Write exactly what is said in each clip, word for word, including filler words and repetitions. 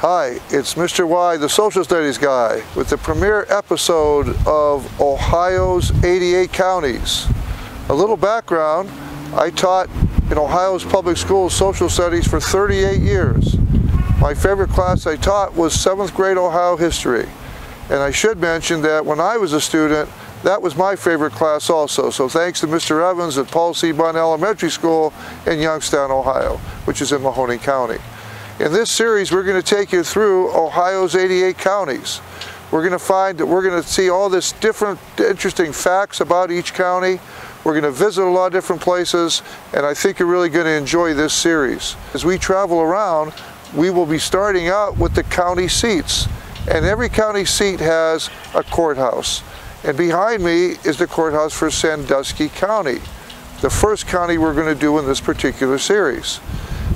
Hi, it's Mister Y, the Social Studies Guy, with the premiere episode of Ohio's eighty-eight Counties. A little background, I taught in Ohio's public schools social studies for thirty-eight years. My favorite class I taught was seventh grade Ohio history. And I should mention that when I was a student, that was my favorite class also. So thanks to Mister Evans at Paul C. Bunn Elementary School in Youngstown, Ohio, which is in Mahoning County. In this series, we're going to take you through Ohio's eighty-eight counties. We're going to find that we're going to see all this different, interesting facts about each county. We're going to visit a lot of different places, and I think you're really going to enjoy this series. As we travel around, we will be starting out with the county seats, and every county seat has a courthouse. And behind me is the courthouse for Sandusky County, the first county we're going to do in this particular series.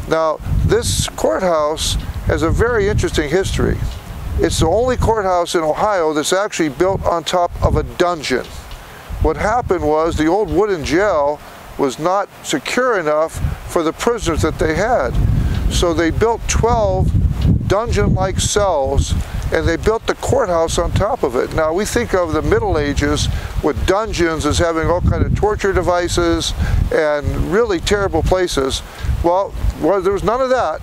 Now, this courthouse has a very interesting history. It's the only courthouse in Ohio that's actually built on top of a dungeon. What happened was the old wooden jail was not secure enough for the prisoners that they had. So they built twelve dungeon-like cells, and they built the courthouse on top of it. Now, we think of the Middle Ages with dungeons as having all kind of torture devices and really terrible places. Well, well there was none of that,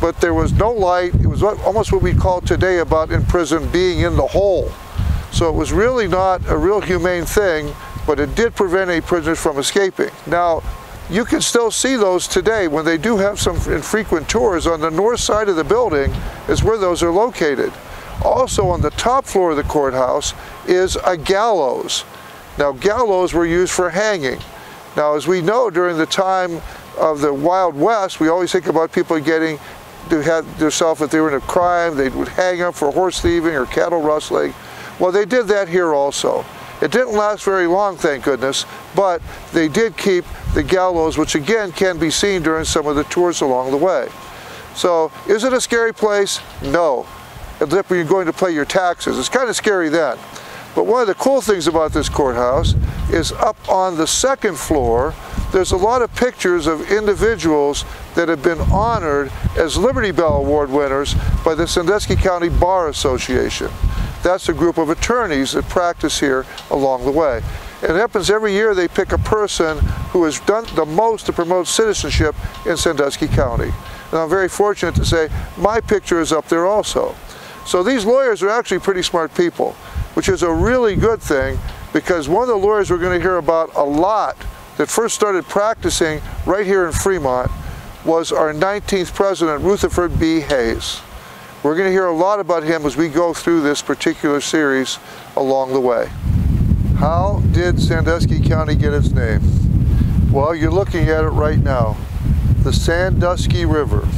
but there was no light. It was almost what we call today about in prison being in the hole. So it was really not a real humane thing, but it did prevent any prisoners from escaping. Now, you can still see those today when they do have some infrequent tours. On the north side of the building is where those are located. Also on the top floor of the courthouse is a gallows. Now, gallows were used for hanging. Now, as we know, during the time of the Wild West, we always think about people getting to have themselves, if they were in a crime, they would hang them for horse thieving or cattle rustling. Well, they did that here also. It didn't last very long, thank goodness, but they did keep the gallows, which again can be seen during some of the tours along the way. So, is it a scary place? No. Except when you're going to pay your taxes. It's kind of scary then. But one of the cool things about this courthouse is up on the second floor, there's a lot of pictures of individuals that have been honored as Liberty Bell Award winners by the Sandusky County Bar Association. That's a group of attorneys that practice here along the way. It happens every year they pick a person who has done the most to promote citizenship in Sandusky County. And I'm very fortunate to say my picture is up there also. So these lawyers are actually pretty smart people, which is a really good thing, because one of the lawyers we're going to hear about a lot that first started practicing right here in Fremont was our nineteenth president, Rutherford B. Hayes. We're going to hear a lot about him as we go through this particular series along the way. How did Sandusky County get its name? Well, you're looking at it right now, the Sandusky River.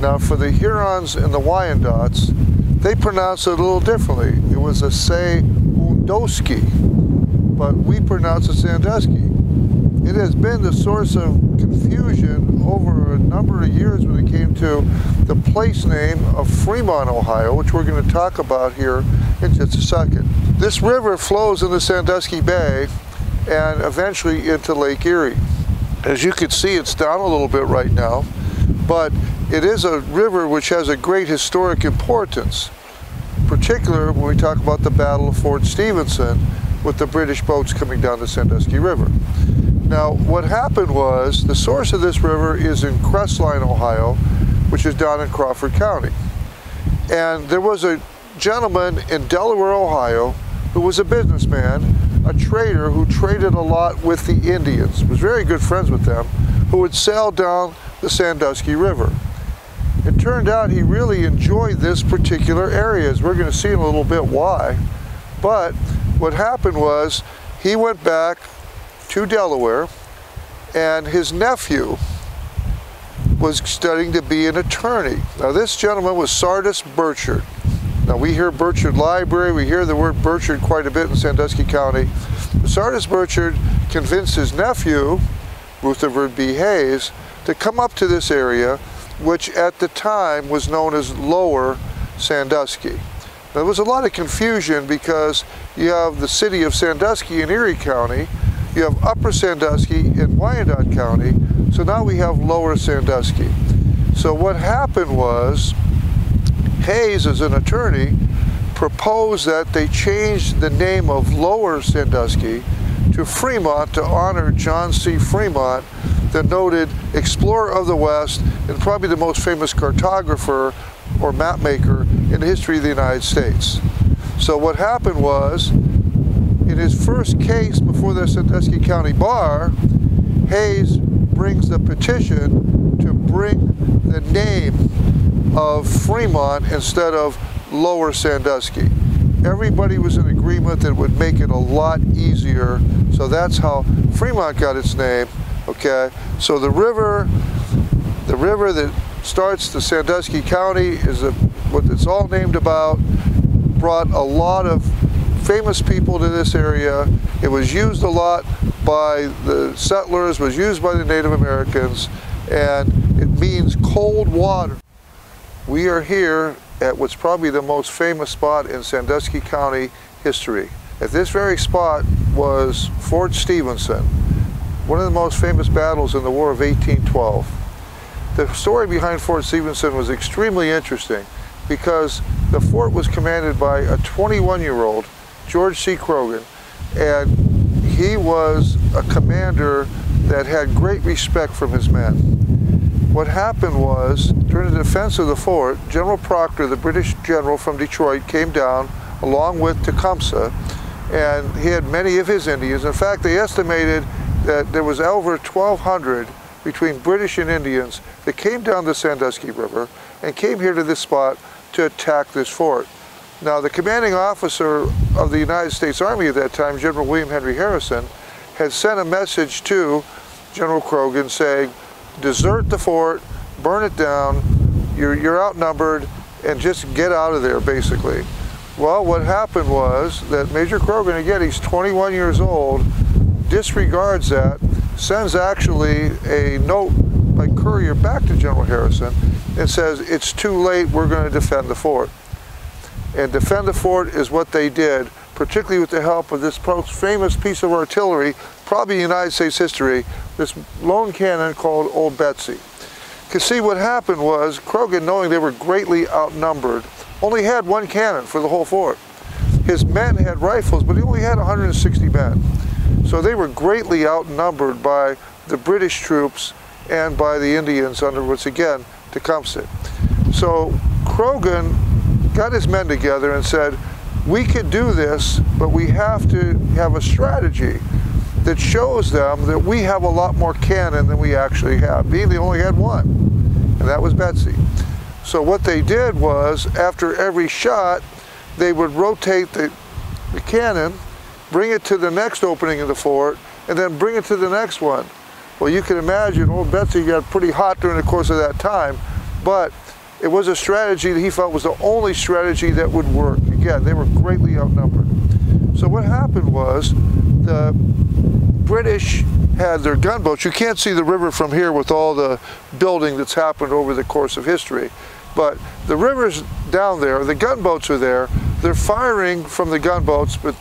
Now, for the Hurons and the Wyandots, they pronounce it a little differently. It was a Say-Undoski, but we pronounce it Sandusky. It has been the source of confusion over a number of years when it came to the place name of Fremont, Ohio, which we're going to talk about here in just a second. This river flows into Sandusky Bay and eventually into Lake Erie. As you can see, it's down a little bit right now, but it is a river which has a great historic importance, particularly when we talk about the Battle of Fort Stephenson with the British boats coming down the Sandusky River. Now, what happened was the source of this river is in Crestline, Ohio, which is down in Crawford County. And there was a gentleman in Delaware, Ohio, who was a businessman, a trader who traded a lot with the Indians, was very good friends with them, who would sail down the Sandusky River. It turned out he really enjoyed this particular area, as we're going to see in a little bit why. But what happened was he went back to Delaware, and his nephew was studying to be an attorney. Now, this gentleman was Sardis Birchard. Now, we hear Birchard Library, we hear the word Birchard quite a bit in Sandusky County. But Sardis Birchard convinced his nephew, Rutherford B. Hayes, to come up to this area, which at the time was known as Lower Sandusky. Now, there was a lot of confusion because you have the city of Sandusky in Erie County, you have Upper Sandusky in Wyandotte County, so now we have Lower Sandusky. So what happened was Hayes, as an attorney, proposed that they change the name of Lower Sandusky to Fremont to honor John C. Fremont, the noted explorer of the West and probably the most famous cartographer or map maker in the history of the United States. So what happened was, in his first case before the Sandusky County Bar, Hayes brings the petition to bring the name of Fremont instead of Lower Sandusky. Everybody was in agreement that it would make it a lot easier, so that's how Fremont got its name. Okay, so the river, the river that starts the Sandusky County is a, what it's all named about, brought a lot of famous people to this area. It was used a lot by the settlers, was used by the Native Americans, and it means cold water. We are here at what's probably the most famous spot in Sandusky County history. At this very spot was Fort Stephenson, one of the most famous battles in the War of eighteen twelve. The story behind Fort Stephenson was extremely interesting because the fort was commanded by a twenty-one-year-old, George C. Croghan, and he was a commander that had great respect from his men. What happened was, during the defense of the fort, General Proctor, the British general from Detroit, came down along with Tecumseh, and he had many of his Indians. In fact, they estimated that there was over twelve hundred between British and Indians that came down the Sandusky River and came here to this spot to attack this fort. Now, the commanding officer of the United States Army at that time, General William Henry Harrison, had sent a message to General Croghan saying, desert the fort, burn it down, you're, you're outnumbered, and just get out of there, basically. Well, what happened was that Major Croghan, again, he's twenty-one years old, disregards that, sends actually a note by courier back to General Harrison and says, it's too late, we're going to defend the fort. And defend the fort is what they did, particularly with the help of this most famous piece of artillery, probably in United States history, this lone cannon called Old Betsy. You see, what happened was, Croghan, knowing they were greatly outnumbered, only had one cannon for the whole fort. His men had rifles, but he only had one hundred sixty men. So they were greatly outnumbered by the British troops and by the Indians under, once again, Tecumseh. So Croghan got his men together and said, we could do this, but we have to have a strategy that shows them that we have a lot more cannon than we actually have. Being they only had one, and that was Betsy. So what they did was, after every shot, they would rotate the, the cannon, bring it to the next opening of the fort, and then bring it to the next one. Well, you can imagine Old Betsy got pretty hot during the course of that time, but it was a strategy that he felt was the only strategy that would work. Again, they were greatly outnumbered. So what happened was, the British had their gunboats. You can't see the river from here with all the building that's happened over the course of history, but the river's down there, the gunboats are there, they're firing from the gunboats, but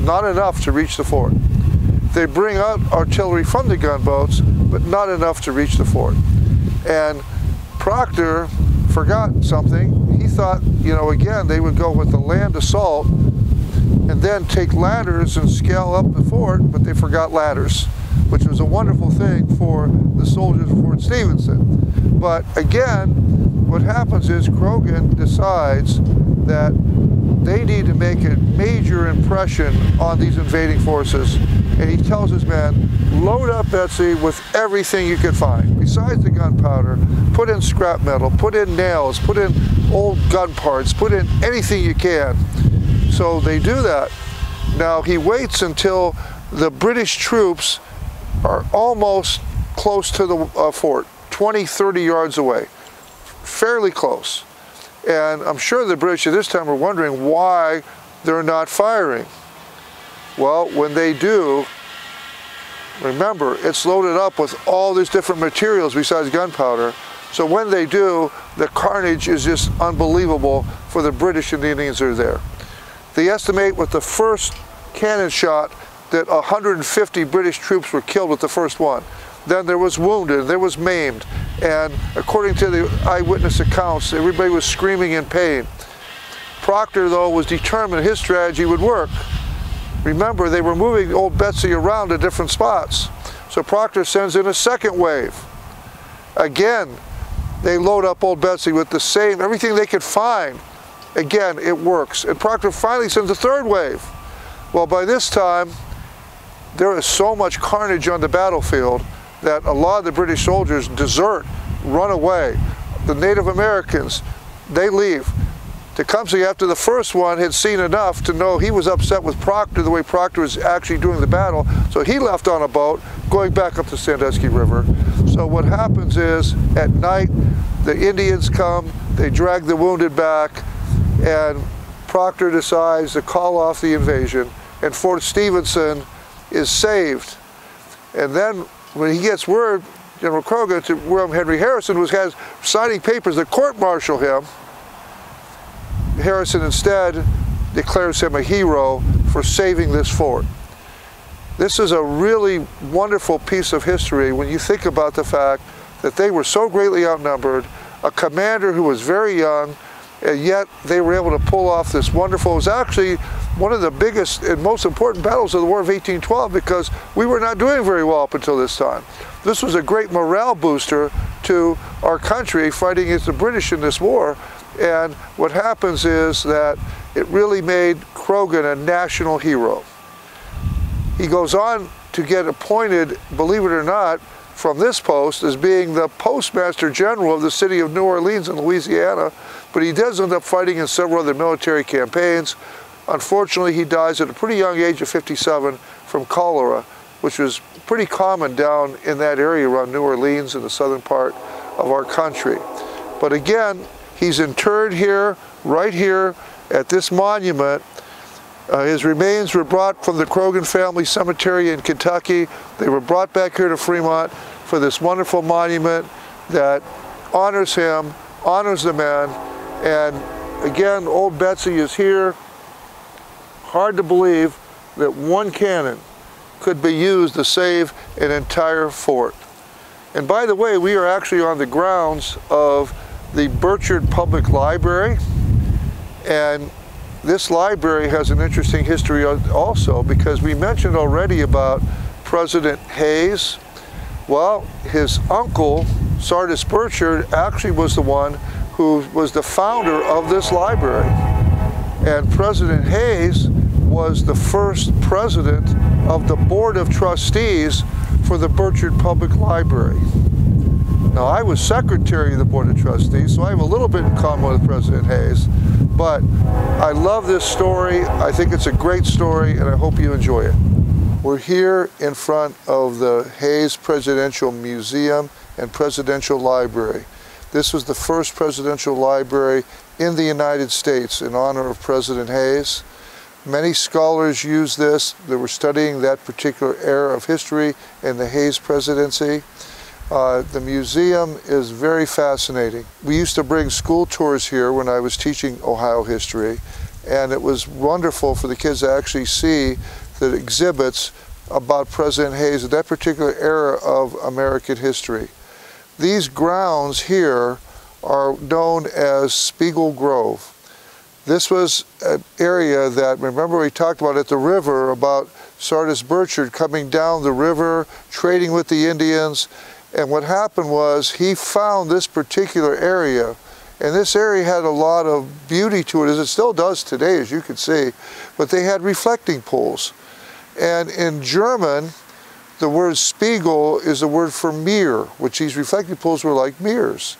not enough to reach the fort. They bring out artillery from the gunboats, but not enough to reach the fort. And Proctor forgot something. He thought, you know, again, they would go with the land assault and then take ladders and scale up the fort, but they forgot ladders, which was a wonderful thing for the soldiers of Fort Stephenson. But again, what happens is Croghan decides that they need to make a major impression on these invading forces. And he tells his men, load up Betsy with everything you can find. Besides the gunpowder, put in scrap metal, put in nails, put in old gun parts, put in anything you can. So they do that. Now he waits until the British troops are almost close to the uh, fort, twenty, thirty yards away, fairly close. And I'm sure the British at this time are wondering why they're not firing. Well, when they do, remember, it's loaded up with all these different materials besides gunpowder. So when they do, the carnage is just unbelievable for the British and the Indians that are there. They estimate with the first cannon shot that one hundred fifty British troops were killed with the first one. Then there was wounded, there was maimed, and according to the eyewitness accounts, everybody was screaming in pain. Proctor, though, was determined his strategy would work. Remember, they were moving Old Betsy around to different spots. So Proctor sends in a second wave. Again, they load up Old Betsy with the same, everything they could find. Again, it works. And Proctor finally sends a third wave. Well, by this time, there is so much carnage on the battlefield that a lot of the British soldiers desert, run away. The Native Americans, they leave. Tecumseh, after the first one, had seen enough to know he was upset with Proctor, the way Proctor was actually doing the battle, so he left on a boat, going back up the Sandusky River. So what happens is, at night, the Indians come, they drag the wounded back, and Proctor decides to call off the invasion, and Fort Stephenson is saved. And then, when he gets word, General Croghan, to William Henry Harrison, who has signing papers that court-martial him, Harrison instead declares him a hero for saving this fort. This is a really wonderful piece of history when you think about the fact that they were so greatly outnumbered, a commander who was very young, and yet they were able to pull off this wonderful, it was actually one of the biggest and most important battles of the War of eighteen twelve, because we were not doing very well up until this time. This was a great morale booster to our country fighting against the British in this war. And what happens is that it really made Croghan a national hero. He goes on to get appointed, believe it or not, from this post as being the postmaster general of the city of New Orleans in Louisiana, but he does end up fighting in several other military campaigns. Unfortunately, he dies at a pretty young age of fifty-seven from cholera, which was pretty common down in that area around New Orleans in the southern part of our country. But again, he's interred here, right here, at this monument. Uh, his remains were brought from the Croghan family cemetery in Kentucky. They were brought back here to Fremont for this wonderful monument that honors him, honors the man. And again, Old Betsy is here. Hard to believe that one cannon could be used to save an entire fort. And by the way, we are actually on the grounds of the Birchard Public Library, and this library has an interesting history also, because we mentioned already about President Hayes. Well, his uncle, Sardis Birchard, actually was the one who was the founder of this library. And President Hayes was the first president of the Board of Trustees for the Birchard Public Library. Now, I was secretary of the Board of Trustees, so I have a little bit in common with President Hayes, but I love this story. I think it's a great story, and I hope you enjoy it. We're here in front of the Hayes Presidential Museum and Presidential Library. This was the first presidential library in the United States in honor of President Hayes. Many scholars used this. They were studying that particular era of history and the Hayes presidency. Uh, the museum is very fascinating. We used to bring school tours here when I was teaching Ohio history, and it was wonderful for the kids to actually see the exhibits about President Hayes, that particular era of American history. These grounds here are known as Spiegel Grove. This was an area that, remember we talked about at the river, about Sardis Birchard coming down the river, trading with the Indians. And what happened was he found this particular area, and this area had a lot of beauty to it, as it still does today, as you can see, but they had reflecting pools. And in German, the word Spiegel is the word for mirror, which these reflecting pools were like mirrors.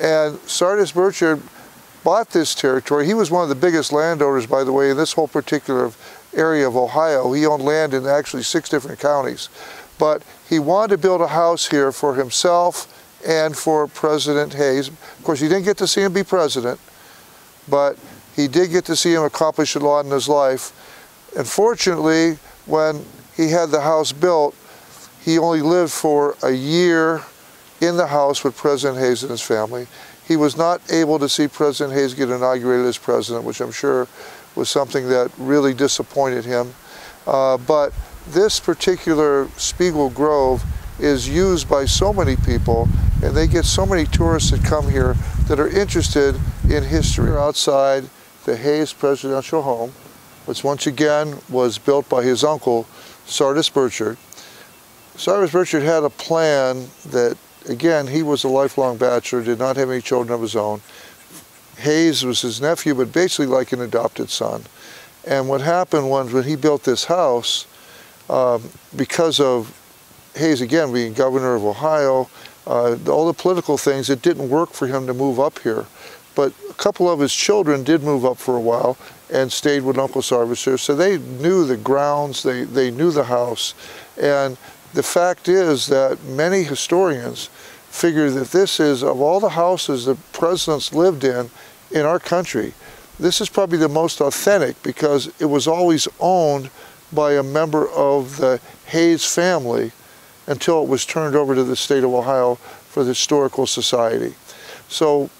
And Sardis Birchard bought this territory. He was one of the biggest landowners, by the way, in this whole particular area of Ohio. He owned land in actually six different counties. But he wanted to build a house here for himself and for President Hayes. Of course, he didn't get to see him be president, but he did get to see him accomplish a lot in his life. Unfortunately, when he had the house built, he only lived for a year in the house with President Hayes and his family. He was not able to see President Hayes get inaugurated as president, which I'm sure was something that really disappointed him. Uh, but this particular Spiegel Grove is used by so many people, and they get so many tourists that come here that are interested in history. We're outside the Hayes Presidential Home, which once again was built by his uncle, Sardis Birchard. Sardis Birchard had a plan that, again, he was a lifelong bachelor, did not have any children of his own. Hayes was his nephew, but basically like an adopted son. And what happened was when he built this house, um, because of Hayes, again, being governor of Ohio, uh, all the political things, it didn't work for him to move up here. But a couple of his children did move up for a while and stayed with Uncle Sardis here. So they knew the grounds, they, they knew the house. And the fact is that many historians figure that this is, of all the houses that presidents lived in in our country, this is probably the most authentic because it was always owned by a member of the Hayes family until it was turned over to the state of Ohio for the Historical Society. So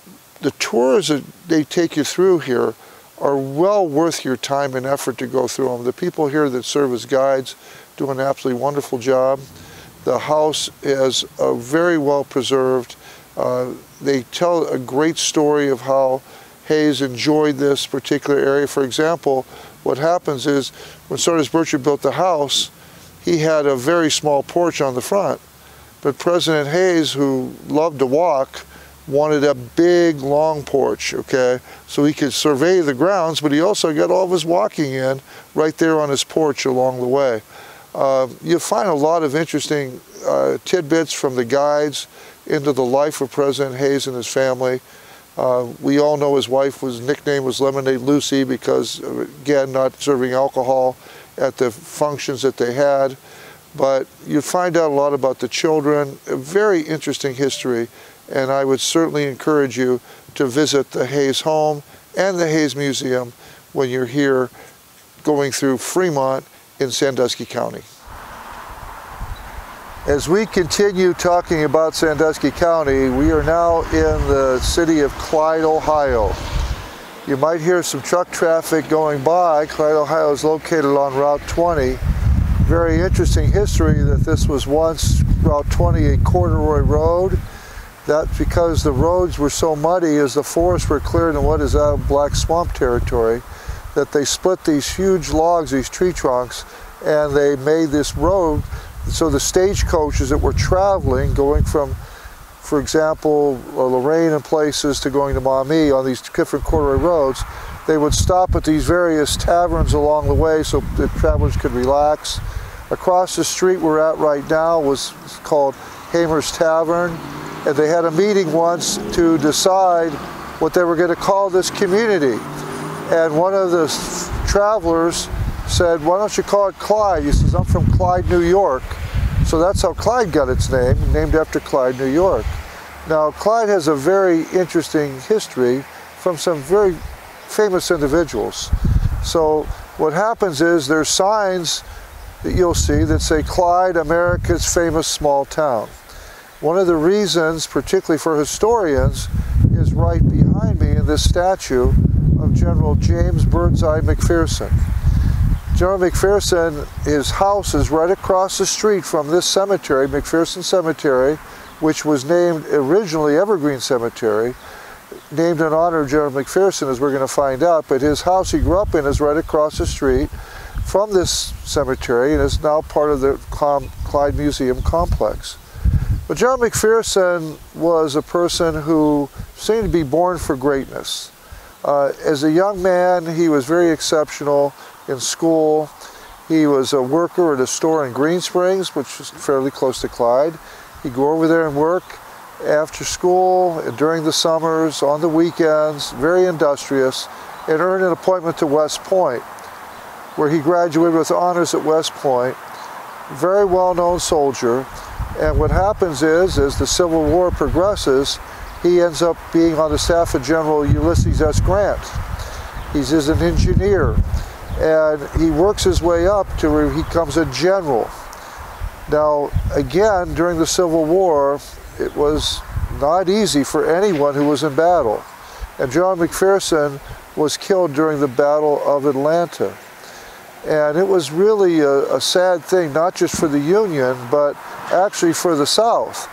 the tours that they take you through here are well worth your time and effort to go through them. The people here that serve as guides do an absolutely wonderful job. The house is uh, very well preserved. Uh, they tell a great story of how Hayes enjoyed this particular area. For example, what happens is when Sardis Birchard built the house, he had a very small porch on the front. But President Hayes, who loved to walk, wanted a big, long porch, okay? So he could survey the grounds, but he also got all of his walking in right there on his porch along the way. Uh, you'll find a lot of interesting uh, tidbits from the guides into the life of President Hayes and his family. Uh, we all know his wife was nicknamed was Lemonade Lucy because, again, not serving alcohol at the functions that they had. But you find out a lot about the children, a very interesting history, and I would certainly encourage you to visit the Hayes home and the Hayes Museum when you're here going through Fremont in Sandusky County. As we continue talking about Sandusky County, we are now in the city of Clyde, Ohio. You might hear some truck traffic going by. Clyde, Ohio is located on Route twenty. Very interesting history that this was once Route twenty, a corduroy road. That's because the roads were so muddy as the forests were cleared in what is now black swamp territory that they split these huge logs, these tree trunks, and they made this road. So the stagecoaches that were traveling, going from, for example, Lorraine and places to going to Maumee on these different corduroy roads, they would stop at these various taverns along the way so the travelers could relax. Across the street we're at right now was called Hamer's Tavern, and they had a meeting once to decide what they were going to call this community. And one of the travelers said, "Why don't you call it Clyde?" He says, "I'm from Clyde, New York." So that's how Clyde got its name, named after Clyde, New York. Now, Clyde has a very interesting history from some very famous individuals. So what happens is there's signs that you'll see that say, "Clyde, America's famous small town." One of the reasons, particularly for historians, is right behind me in this statue of General James Birdseye McPherson. General McPherson, his house is right across the street from this cemetery, McPherson Cemetery, which was named originally Evergreen Cemetery, named in honor of General McPherson, as we're going to find out, but his house he grew up in is right across the street from this cemetery and is now part of the Clyde Museum complex. But General McPherson was a person who seemed to be born for greatness. Uh, as a young man, he was very exceptional in school. He was a worker at a store in Green Springs, which was fairly close to Clyde. He'd go over there and work after school, and during the summers, on the weekends, very industrious, and earned an appointment to West Point, where he graduated with honors at West Point. Very well-known soldier. And what happens is, as the Civil War progresses, he ends up being on the staff of General Ulysses S. Grant. He's an engineer, and he works his way up to where he becomes a general. Now, again, during the Civil War, it was not easy for anyone who was in battle. And General McPherson was killed during the Battle of Atlanta. And it was really a, a sad thing, not just for the Union, but actually for the South,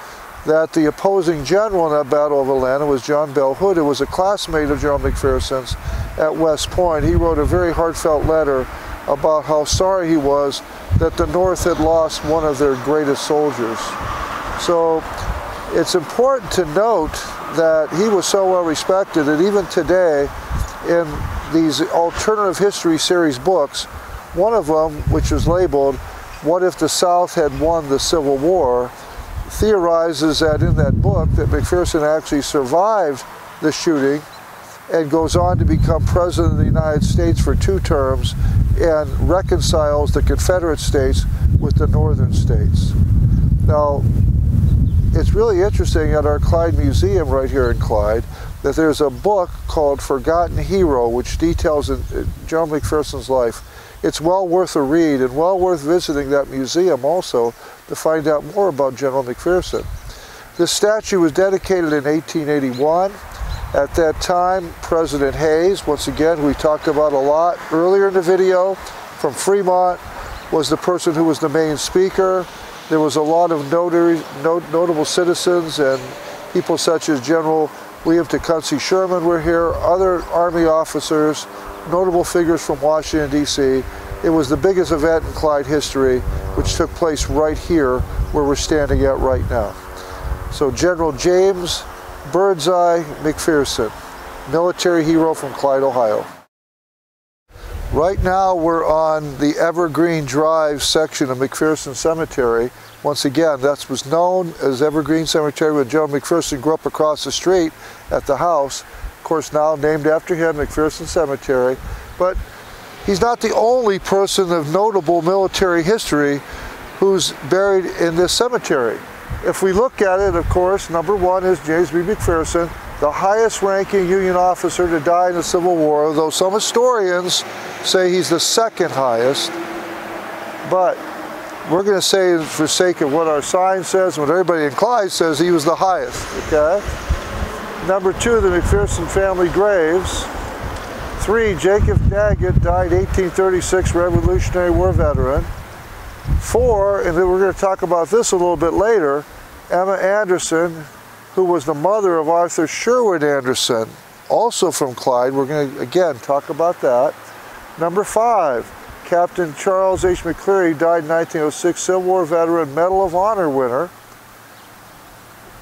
that the opposing general in that Battle of Atlanta was John Bell Hood, who was a classmate of General McPherson's at West Point. He wrote a very heartfelt letter about how sorry he was that the North had lost one of their greatest soldiers. So it's important to note that he was so well respected that even today, in these alternative history series books, one of them, which was labeled, "What If the South Had Won the Civil War?", theorizes that in that book that McPherson actually survived the shooting and goes on to become President of the United States for two terms and reconciles the Confederate states with the northern states. Now, it's really interesting at our Clyde Museum right here in Clyde that there's a book called Forgotten Hero, which details General McPherson's life. It's well worth a read and well worth visiting that museum also to find out more about General McPherson. This statue was dedicated in eighteen eighty-one. At that time, President Hayes, once again, who we talked about a lot earlier in the video, from Fremont, was the person who was the main speaker. There was a lot of notary, not, notable citizens and people such as General William Tecumseh Sherman were here, other Army officers, notable figures from Washington, D C It was the biggest event in Clyde history, which took place right here where we're standing at right now. So General James Birdseye McPherson, military hero from Clyde, Ohio. Right now we're on the Evergreen Drive section of McPherson Cemetery. Once again, that was known as Evergreen Cemetery, where General McPherson grew up across the street at the house. Of course, now named after him, McPherson Cemetery. But he's not the only person of notable military history who's buried in this cemetery. If we look at it, of course, number one is James B. McPherson, the highest ranking Union officer to die in the Civil War, though some historians say he's the second highest. But we're going to say, for sake of what our sign says, what everybody in Clyde says, he was the highest, okay? Number two, the McPherson family graves. Three, Jacob Daggett, died eighteen thirty-six, Revolutionary War veteran. Four, and then we're going to talk about this a little bit later, Emma Anderson, who was the mother of Arthur Sherwood Anderson, also from Clyde. We're going to, again, talk about that. Number five, Captain Charles H. McCleary, died in nineteen oh six, Civil War veteran, Medal of Honor winner.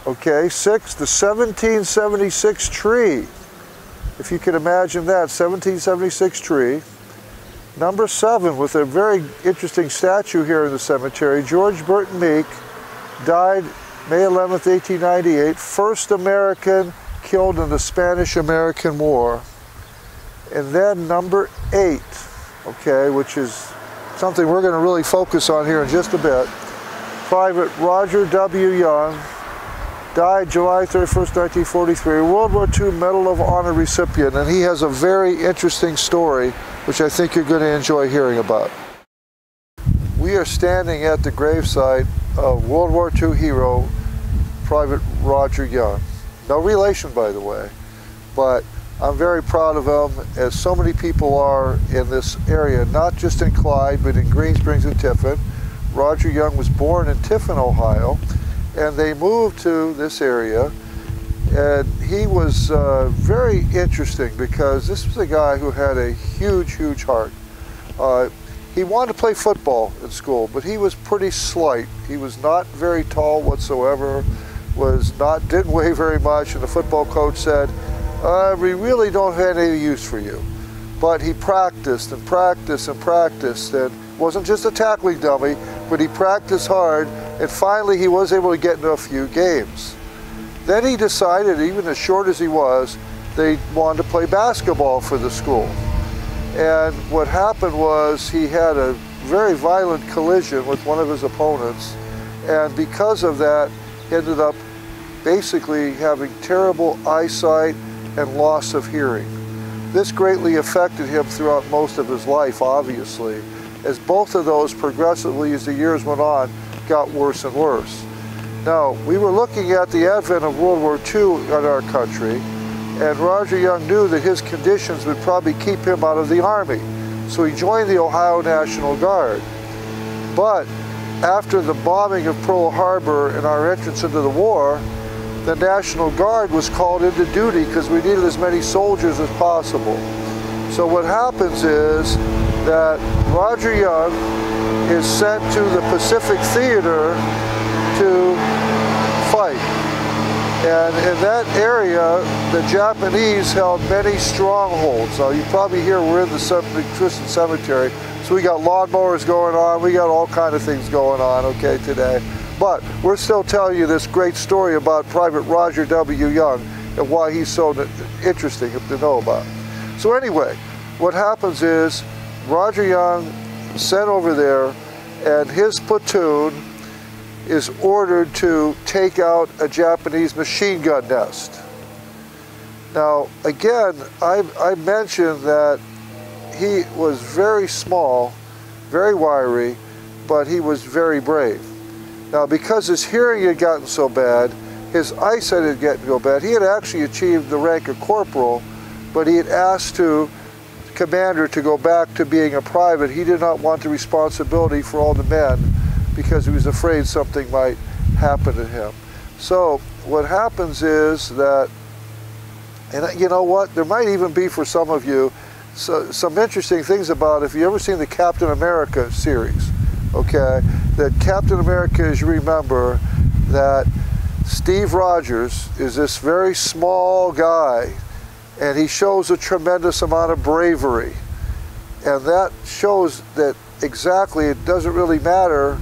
Okay, six, the seventeen seventy-six tree. If you could imagine that, seventeen seventy-six tree. Number seven, with a very interesting statue here in the cemetery, George Burton Meek, died May eleventh, eighteen ninety-eight, first American killed in the Spanish-American War. And then number eight, okay, which is something we're going to really focus on here in just a bit. Private Roger W. Young, died July thirty-first, nineteen forty-three, World War Two Medal of Honor recipient, and he has a very interesting story, which I think you're going to enjoy hearing about. We are standing at the gravesite of World War Two hero, Private Roger Young. No relation, by the way, but I'm very proud of him, as so many people are in this area, not just in Clyde, but in Green Springs and Tiffin. Roger Young was born in Tiffin, Ohio, and they moved to this area. And he was uh, very interesting because this was a guy who had a huge, huge heart. Uh, he wanted to play football in school, but he was pretty slight. He was not very tall whatsoever, was not, didn't weigh very much, and the football coach said, uh, we really don't have any use for you. But he practiced and practiced and practiced, and wasn't just a tackling dummy, but he practiced hard, and finally he was able to get into a few games. Then he decided, even as short as he was, they wanted to play basketball for the school. And what happened was he had a very violent collision with one of his opponents. And because of that, he ended up basically having terrible eyesight and loss of hearing. This greatly affected him throughout most of his life, obviously, as both of those progressively, as the years went on, got worse and worse. Now, we were looking at the advent of World War Two in our country, and Roger Young knew that his conditions would probably keep him out of the Army. So he joined the Ohio National Guard. But after the bombing of Pearl Harbor and our entrance into the war, the National Guard was called into duty because we needed as many soldiers as possible. So what happens is that Roger Young is sent to the Pacific Theater to fight. And in that area, the Japanese held many strongholds. Now you probably hear we're in the Christian cemetery, so we got lawnmowers going on, we got all kind of things going on, okay, today. But we're still telling you this great story about Private Roger W. Young and why he's so interesting to know about. So anyway, what happens is Roger Young sent over there, and his platoon is ordered to take out a Japanese machine gun nest. Now, again, I, I mentioned that he was very small, very wiry, but he was very brave. Now, because his hearing had gotten so bad, his eyesight had gotten so bad, he had actually achieved the rank of corporal, but he had asked to commander to go back to being a private. He did not want the responsibility for all the men because he was afraid something might happen to him. So what happens is that, and you know what, there might even be for some of you so, some interesting things about if you've ever seen the Captain America series, okay, that Captain America, as you remember, that Steve Rogers is this very small guy, and he shows a tremendous amount of bravery. And that shows that exactly it doesn't really matter,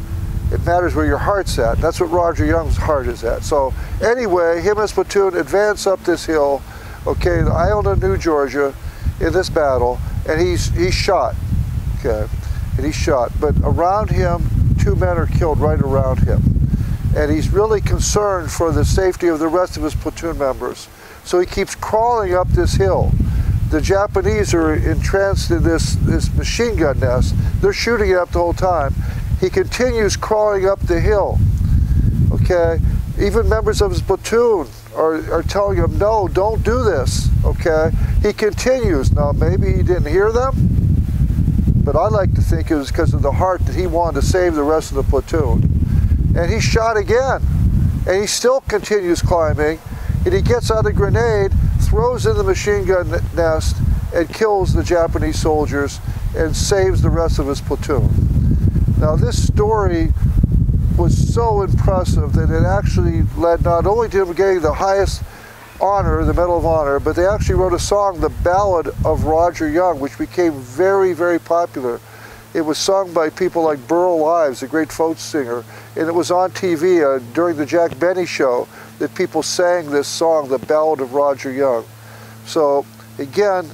it matters where your heart's at. That's what Roger Young's heart is at. So anyway, him and his platoon advance up this hill, okay, the island of New Georgia, in this battle, and he's, he's shot, okay, and he's shot. But around him, two men are killed right around him. And he's really concerned for the safety of the rest of his platoon members. So he keeps crawling up this hill. The Japanese are entranced in this, this machine gun nest. They're shooting it up the whole time. He continues crawling up the hill, okay? Even members of his platoon are, are telling him, no, don't do this, okay? He continues. Now, maybe he didn't hear them, but I like to think it was because of the heart that he wanted to save the rest of the platoon. And he shot again, and he still continues climbing. And he gets out a grenade, throws in the machine gun nest, and kills the Japanese soldiers and saves the rest of his platoon. Now, this story was so impressive that it actually led not only to him getting the highest honor, the Medal of Honor, but they actually wrote a song, The Ballad of Roger Young, which became very, very popular. It was sung by people like Burl Ives, a great folk singer, and it was on T V uh, during the Jack Benny show that people sang this song, The Ballad of Roger Young. So again,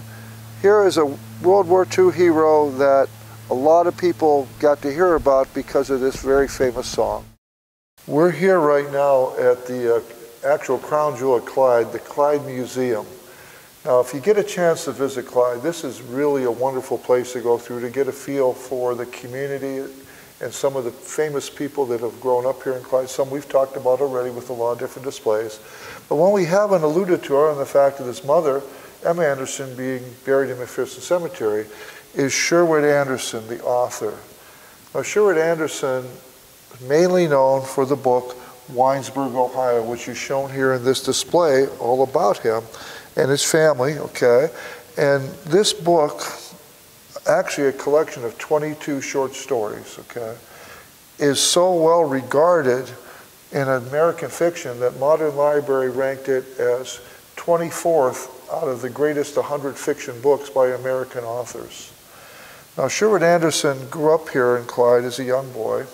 here is a World War Two hero that a lot of people got to hear about because of this very famous song. We're here right now at the uh, actual crown jewel of Clyde, the Clyde Museum. Now, if you get a chance to visit Clyde, this is really a wonderful place to go through to get a feel for the community and some of the famous people that have grown up here in Clyde. Some we've talked about already with a lot of different displays. But one we haven't alluded to are on the fact that his mother, Emma Anderson, being buried in McPherson Cemetery, is Sherwood Anderson, the author. Now, Sherwood Anderson is mainly known for the book Winesburg, Ohio, which is shown here in this display all about him and his family, okay? And this book, actually a collection of twenty-two short stories, okay, is so well regarded in American fiction that Modern Library ranked it as twenty-fourth out of the greatest one hundred fiction books by American authors. Now, Sherwood Anderson grew up here in Clyde as a young boy.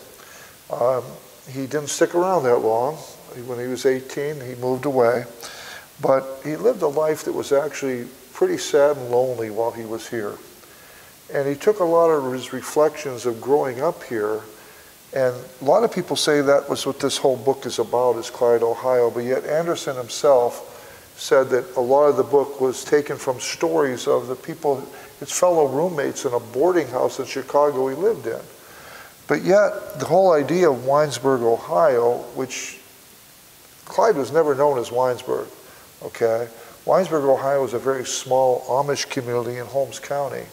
Um, he didn't stick around that long. When he was eighteen, he moved away. But he lived a life that was actually pretty sad and lonely while he was here. And he took a lot of his reflections of growing up here, and a lot of people say that was what this whole book is about, is Clyde, Ohio, but yet Anderson himself said that a lot of the book was taken from stories of the people, his fellow roommates in a boarding house in Chicago he lived in. But yet, the whole idea of Winesburg, Ohio, which Clyde was never known as Winesburg, okay? Winesburg, Ohio is a very small Amish community in Holmes County,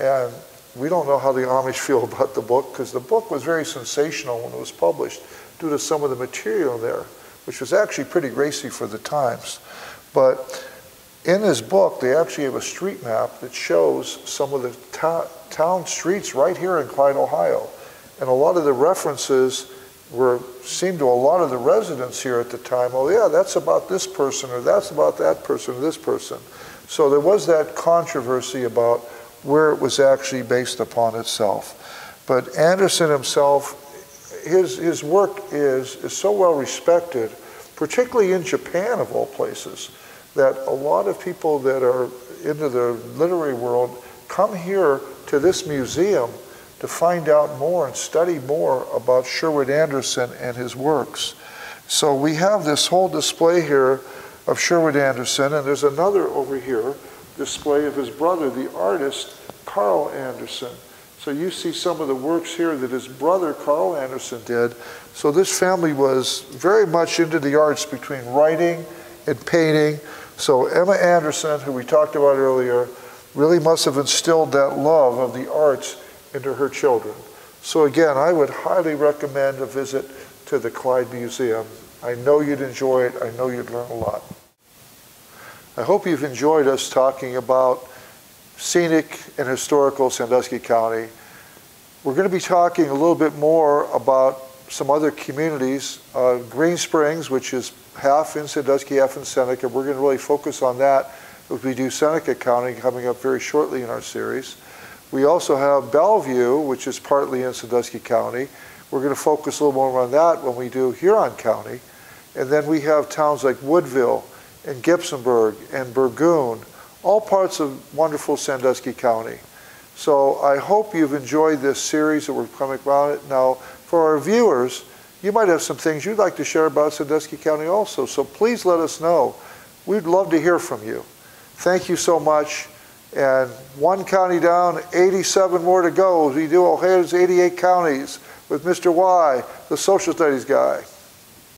and We don't know how the Amish feel about the book, because the book was very sensational when it was published due to some of the material there, which was actually pretty racy for the times. But in his book, they actually have a street map that shows some of the to town streets right here in Clyde, Ohio. And a lot of the references were seemed to a lot of the residents here at the time, oh yeah, that's about this person, or that's about that person, or this person. So there was that controversy about where it was actually based upon itself. But Anderson himself, his, his work is, is so well respected, particularly in Japan of all places, that a lot of people that are into the literary world come here to this museum to find out more and study more about Sherwood Anderson and his works. So we have this whole display here of Sherwood Anderson, and there's another over here, display of his brother, the artist, Carl Anderson. So you see some of the works here that his brother, Carl Anderson, did. So this family was very much into the arts between writing and painting. So Emma Anderson, who we talked about earlier, really must have instilled that love of the arts into her children. So again, I would highly recommend a visit to the Clyde Museum. I know you'd enjoy it. I know you'd learn a lot. I hope you've enjoyed us talking about scenic and historical Sandusky County. We're going to be talking a little bit more about some other communities. Uh, Green Springs, which is half in Sandusky, half in Seneca. We're going to really focus on that as we do Seneca County coming up very shortly in our series. We also have Bellevue, which is partly in Sandusky County. We're going to focus a little more on that when we do Huron County. And then we have towns like Woodville and Gibsonburg and Burgoon, all parts of wonderful Sandusky County. So I hope you've enjoyed this series that we're coming around it. Now, for our viewers, you might have some things you'd like to share about Sandusky County also, so please let us know. We'd love to hear from you. Thank you so much. And one county down, eighty-seven more to go. We do Ohio's eighty-eight counties with Mister Y, the social studies guy.